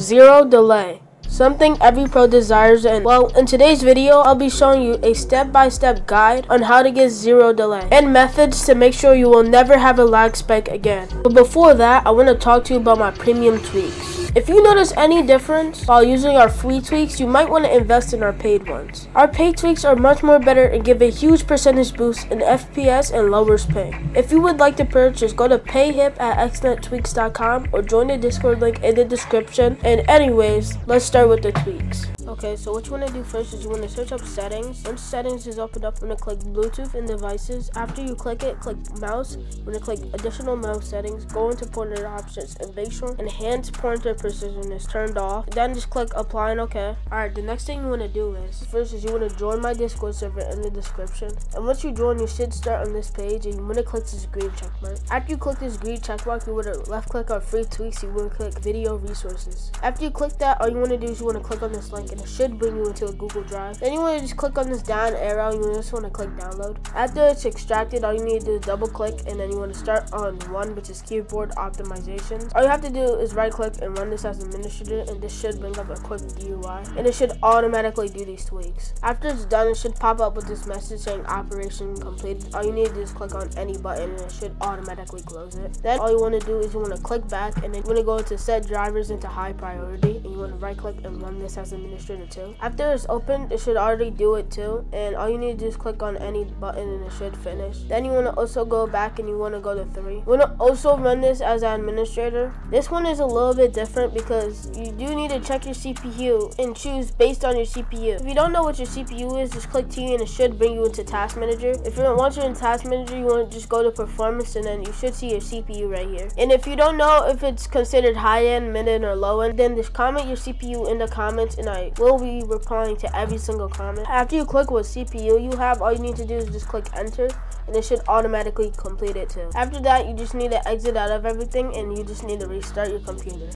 zero delay, something every pro desires. And well, in today's video I'll be showing you a step-by-step guide on how to get zero delay and methods to make sure you will never have a lag spike again. But before that, I want to talk to you about my premium tweaks. If you notice any difference while using our free tweaks, you might want to invest in our paid ones. Our paid tweaks are much more better and give a huge percentage boost in FPS and lowers ping. If you would like to purchase, go to payhip at xnettweaks.com or join the Discord link in the description. And anyways, let's start with the tweaks. Okay, so what you want to do first is you want to search up settings. Once settings is opened up, you want to click Bluetooth and devices. After you click it, click mouse. You want to click additional mouse settings, go into pointer options, and make sure enhanced pointer precision is turned off. Then just click apply and okay. Alright, the next thing you want to do is, first is you want to join my Discord server in the description. And once you join, you should start on this page and you want to click this green checkmark. After you click this green checkmark, you want to left click on free tweaks, you want to click video resources. After you click that, all you want to do is you want to click on this link and it should bring you into a Google Drive. Then you want to just click on this down arrow and you just want to click download. After it's extracted, all you need to do is double click and then you want to start on one, which is keyboard optimizations. All you have to do is right click and run this as administrator, and this should bring up a quick DUI and it should automatically do these tweaks. After it's done, it should pop up with this message saying operation completed. All you need to do is click on any button and it should automatically close it. Then all you want to do is you want to click back and then you want to go into set drivers into high priority and you want to right click and run this as administrator too. After it's opened, it should already do it too, and all you need to do is click on any button and it should finish. Then you want to also go back and you want to go to 3. You want to also run this as administrator. This one is a little bit different because you do need to check your CPU and choose based on your CPU. If you don't know what your CPU is, just click T and it should bring you into Task Manager. If you don't want you in Task Manager, you want to just go to Performance and then you should see your CPU right here. And if you don't know if it's considered high-end, mid-end, or low-end, then just comment your CPU in the comments and I will be replying to every single comment. After you click what CPU you have, all you need to do is just click Enter and it should automatically complete it too. After that, you just need to exit out of everything and you just need to restart your computer.